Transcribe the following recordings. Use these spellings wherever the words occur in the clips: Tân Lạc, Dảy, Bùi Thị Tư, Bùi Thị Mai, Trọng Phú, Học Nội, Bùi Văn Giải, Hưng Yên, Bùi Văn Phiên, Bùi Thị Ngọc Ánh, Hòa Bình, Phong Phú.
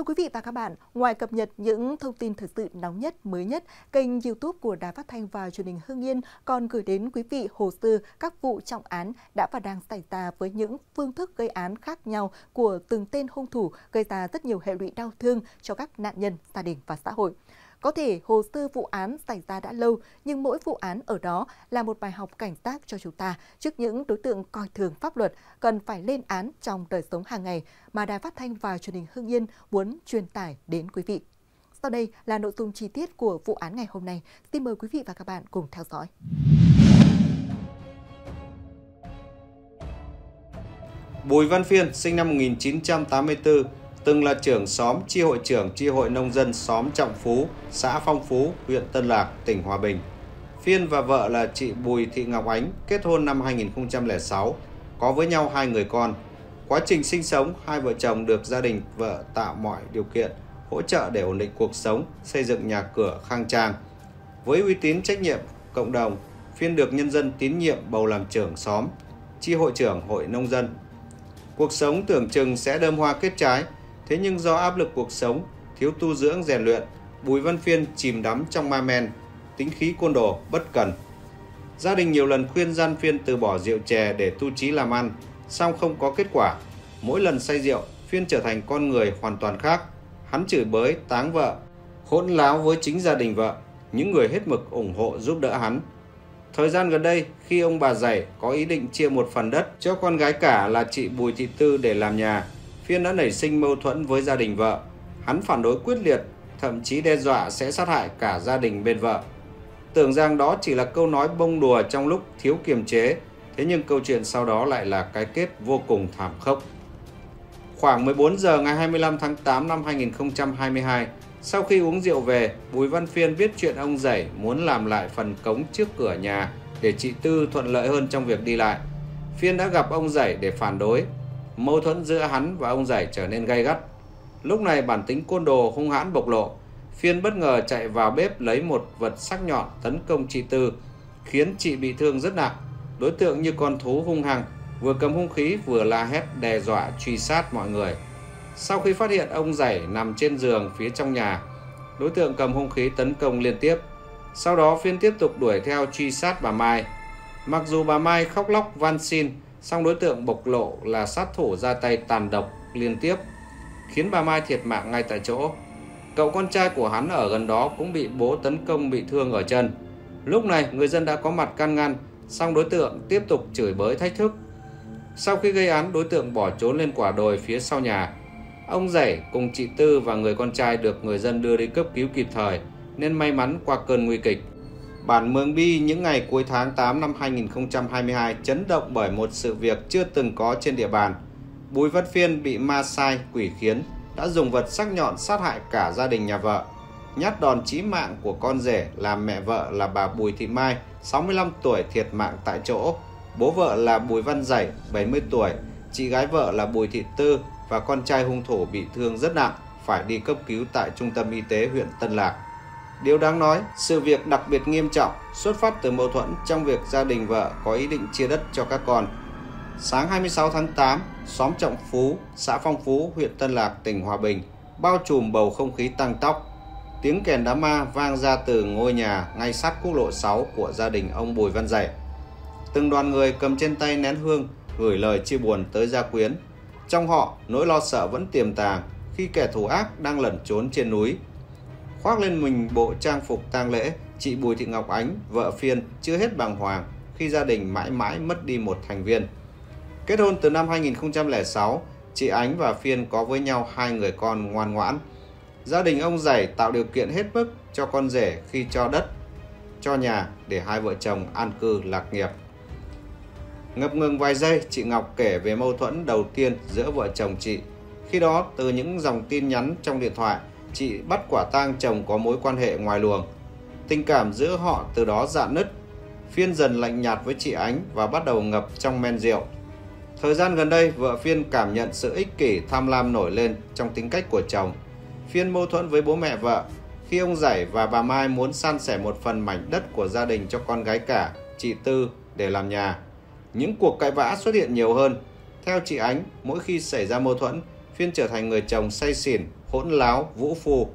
Thưa quý vị và các bạn, ngoài cập nhật những thông tin thời sự nóng nhất, mới nhất, kênh YouTube của Đài Phát thanh và Truyền hình Hưng Yên còn gửi đến quý vị hồ sơ các vụ trọng án đã và đang xảy ra với những phương thức gây án khác nhau của từng tên hung thủ, gây ra rất nhiều hệ lụy đau thương cho các nạn nhân, gia đình và xã hội. Có thể hồ sơ vụ án xảy ra đã lâu, nhưng mỗi vụ án ở đó là một bài học cảnh giác cho chúng ta trước những đối tượng coi thường pháp luật cần phải lên án trong đời sống hàng ngày mà Đài Phát thanh và Truyền hình Hưng Yên muốn truyền tải đến quý vị. Sau đây là nội dung chi tiết của vụ án ngày hôm nay. Xin mời quý vị và các bạn cùng theo dõi. Bùi Văn Phiên sinh năm 1984, từng là trưởng xóm, chi hội nông dân xóm Trọng Phú, xã Phong Phú, huyện Tân Lạc, tỉnh Hòa Bình. Phiên và vợ là chị Bùi Thị Ngọc Ánh kết hôn năm 2006, có với nhau 2 người con. Quá trình sinh sống, hai vợ chồng được gia đình vợ tạo mọi điều kiện, hỗ trợ để ổn định cuộc sống, xây dựng nhà cửa khang trang. Với uy tín trách nhiệm cộng đồng, Phiên được nhân dân tín nhiệm bầu làm trưởng xóm, chi hội trưởng hội nông dân. Cuộc sống tưởng chừng sẽ đơm hoa kết trái, thế nhưng do áp lực cuộc sống, thiếu tu dưỡng rèn luyện, Bùi Văn Phiên chìm đắm trong ma men, tính khí côn đồ, bất cần. Gia đình nhiều lần khuyên gian Phiên từ bỏ rượu chè để tu trí làm ăn, song không có kết quả. Mỗi lần say rượu, Phiên trở thành con người hoàn toàn khác. Hắn chửi bới, táng vợ, hỗn láo với chính gia đình vợ, những người hết mực ủng hộ giúp đỡ hắn. Thời gian gần đây, khi ông bà Dảy có ý định chia một phần đất cho con gái cả là chị Bùi Thị Tư để làm nhà, Phiên đã nảy sinh mâu thuẫn với gia đình vợ. Hắn phản đối quyết liệt, thậm chí đe dọa sẽ sát hại cả gia đình bên vợ. Tưởng rằng đó chỉ là câu nói bông đùa trong lúc thiếu kiềm chế, thế nhưng câu chuyện sau đó lại là cái kết vô cùng thảm khốc. Khoảng 14 giờ ngày 25 tháng 8 năm 2022, sau khi uống rượu về, Bùi Văn Phiên biết chuyện ông Dảy muốn làm lại phần cống trước cửa nhà để chị Tư thuận lợi hơn trong việc đi lại. Phiên đã gặp ông Dảy để phản đối. Mâu thuẫn giữa hắn và ông Dảy trở nên gay gắt. Lúc này bản tính côn đồ hung hãn bộc lộ. Phiên bất ngờ chạy vào bếp lấy một vật sắc nhọn tấn công chị Tư, khiến chị bị thương rất nặng. Đối tượng như con thú hung hăng, vừa cầm hung khí vừa la hét đe dọa truy sát mọi người. Sau khi phát hiện ông Dảy nằm trên giường phía trong nhà, đối tượng cầm hung khí tấn công liên tiếp. Sau đó Phiên tiếp tục đuổi theo truy sát bà Mai. Mặc dù bà Mai khóc lóc van xin, song đối tượng bộc lộ là sát thủ ra tay tàn độc liên tiếp, khiến bà Mai thiệt mạng ngay tại chỗ. Cậu con trai của hắn ở gần đó cũng bị bố tấn công bị thương ở chân. Lúc này người dân đã có mặt can ngăn, song đối tượng tiếp tục chửi bới thách thức. Sau khi gây án, đối tượng bỏ trốn lên quả đồi phía sau nhà. Ông Dảy cùng chị Tư và người con trai được người dân đưa đi cấp cứu kịp thời nên may mắn qua cơn nguy kịch. Bản Mường Bi những ngày cuối tháng 8 năm 2022 chấn động bởi một sự việc chưa từng có trên địa bàn. Bùi Văn Phiên bị ma sai quỷ khiến đã dùng vật sắc nhọn sát hại cả gia đình nhà vợ. Nhát đòn chí mạng của con rể làm mẹ vợ là bà Bùi Thị Mai, 65 tuổi thiệt mạng tại chỗ. Bố vợ là Bùi Văn Giải, 70 tuổi, chị gái vợ là Bùi Thị Tư và con trai hung thủ bị thương rất nặng, phải đi cấp cứu tại trung tâm y tế huyện Tân Lạc. Điều đáng nói, sự việc đặc biệt nghiêm trọng xuất phát từ mâu thuẫn trong việc gia đình vợ có ý định chia đất cho các con. Sáng 26 tháng 8, xóm Trọng Phú, xã Phong Phú, huyện Tân Lạc, tỉnh Hòa Bình bao trùm bầu không khí tăng tóc. Tiếng kèn đám ma vang ra từ ngôi nhà ngay sát quốc lộ 6 của gia đình ông Bùi Văn Giải. Từng đoàn người cầm trên tay nén hương gửi lời chia buồn tới gia quyến. Trong họ, nỗi lo sợ vẫn tiềm tàng khi kẻ thù ác đang lẩn trốn trên núi. Khoác lên mình bộ trang phục tang lễ, chị Bùi Thị Ngọc Ánh, vợ Phiên, chưa hết bàng hoàng khi gia đình mãi mãi mất đi một thành viên. Kết hôn từ năm 2006, chị Ánh và Phiên có với nhau 2 người con ngoan ngoãn. Gia đình ông Dảy tạo điều kiện hết mức cho con rể khi cho đất, cho nhà để hai vợ chồng an cư lạc nghiệp. Ngập ngừng vài giây, chị Ngọc kể về mâu thuẫn đầu tiên giữa vợ chồng chị. Khi đó, từ những dòng tin nhắn trong điện thoại, chị bắt quả tang chồng có mối quan hệ ngoài luồng. Tình cảm giữa họ từ đó rạn nứt. Phiên dần lạnh nhạt với chị Ánh và bắt đầu ngập trong men rượu. Thời gian gần đây, vợ Phiên cảm nhận sự ích kỷ tham lam nổi lên trong tính cách của chồng. Phiên mâu thuẫn với bố mẹ vợ khi ông Dảy và bà Mai muốn san sẻ một phần mảnh đất của gia đình cho con gái cả, chị Tư, để làm nhà. Những cuộc cãi vã xuất hiện nhiều hơn. Theo chị Ánh, mỗi khi xảy ra mâu thuẫn, Phiên trở thành người chồng say xỉn, hỗn láo, vũ phu.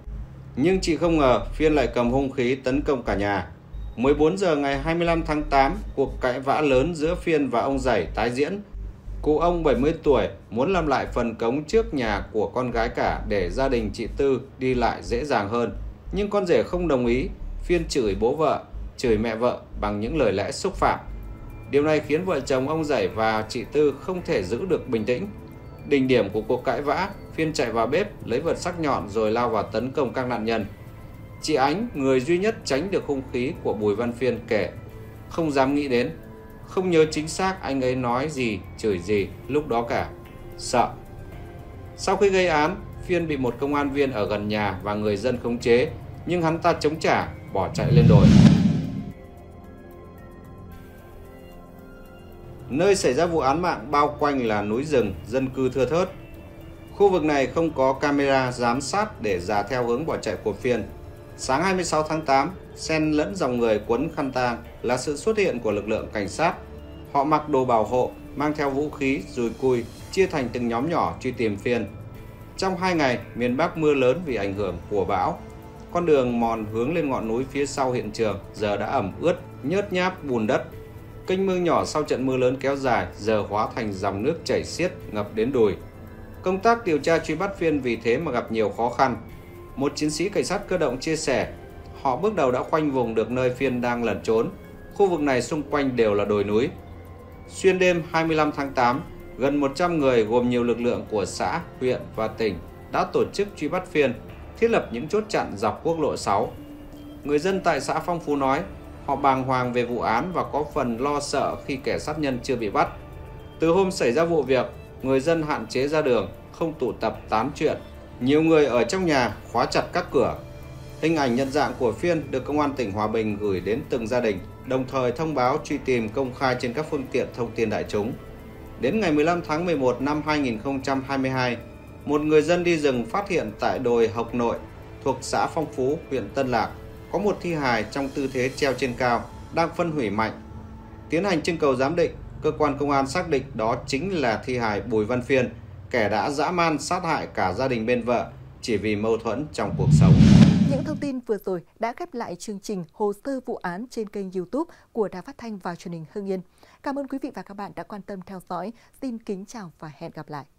Nhưng chị không ngờ Phiên lại cầm hung khí tấn công cả nhà. 14 giờ ngày 25 tháng 8, cuộc cãi vã lớn giữa Phiên và ông Dảy tái diễn. Cụ ông 70 tuổi muốn làm lại phần cống trước nhà của con gái cả để gia đình chị Tư đi lại dễ dàng hơn. Nhưng con rể không đồng ý, Phiên chửi bố vợ, chửi mẹ vợ bằng những lời lẽ xúc phạm. Điều này khiến vợ chồng ông Dảy và chị Tư không thể giữ được bình tĩnh. Đỉnh điểm của cuộc cãi vã, Phiên chạy vào bếp lấy vật sắc nhọn rồi lao vào tấn công các nạn nhân. Chị Ánh, người duy nhất tránh được hung khí của Bùi Văn Phiên kể, không dám nghĩ đến, không nhớ chính xác anh ấy nói gì, chửi gì lúc đó cả, sợ. Sau khi gây án, Phiên bị một công an viên ở gần nhà và người dân khống chế, nhưng hắn ta chống trả, bỏ chạy lên đồi. Nơi xảy ra vụ án mạng bao quanh là núi rừng, dân cư thưa thớt. Khu vực này không có camera giám sát để dò theo hướng bỏ chạy của Phiên. Sáng 26 tháng 8, xen lẫn dòng người quấn khăn tang là sự xuất hiện của lực lượng cảnh sát. Họ mặc đồ bảo hộ, mang theo vũ khí, dùi cui, chia thành từng nhóm nhỏ truy tìm Phiên. Trong 2 ngày, miền Bắc mưa lớn vì ảnh hưởng của bão. Con đường mòn hướng lên ngọn núi phía sau hiện trường giờ đã ẩm ướt, nhớt nháp bùn đất. Kênh mương nhỏ sau trận mưa lớn kéo dài giờ hóa thành dòng nước chảy xiết ngập đến đùi. Công tác điều tra truy bắt Phiên vì thế mà gặp nhiều khó khăn. Một chiến sĩ cảnh sát cơ động chia sẻ, họ bước đầu đã khoanh vùng được nơi Phiên đang lẩn trốn. Khu vực này xung quanh đều là đồi núi. Xuyên đêm 25 tháng 8, gần 100 người gồm nhiều lực lượng của xã, huyện và tỉnh đã tổ chức truy bắt Phiên, thiết lập những chốt chặn dọc quốc lộ 6. Người dân tại xã Phong Phú nói, họ bàng hoàng về vụ án và có phần lo sợ khi kẻ sát nhân chưa bị bắt. Từ hôm xảy ra vụ việc, người dân hạn chế ra đường, không tụ tập tán chuyện. Nhiều người ở trong nhà khóa chặt các cửa. Hình ảnh nhận dạng của Phiên được Công an tỉnh Hòa Bình gửi đến từng gia đình, đồng thời thông báo truy tìm công khai trên các phương tiện thông tin đại chúng. Đến ngày 15 tháng 11 năm 2022, một người dân đi rừng phát hiện tại đồi Học Nội thuộc xã Phong Phú, huyện Tân Lạc có một thi hài trong tư thế treo trên cao đang phân hủy mạnh. Tiến hành trưng cầu giám định, cơ quan công an xác định đó chính là thi hài Bùi Văn Phiên, kẻ đã dã man sát hại cả gia đình bên vợ chỉ vì mâu thuẫn trong cuộc sống. Những thông tin vừa rồi đã khép lại chương trình Hồ sơ vụ án trên kênh YouTube của Đài Phát thanh và Truyền hình Hưng Yên. Cảm ơn quý vị và các bạn đã quan tâm theo dõi. Xin kính chào và hẹn gặp lại.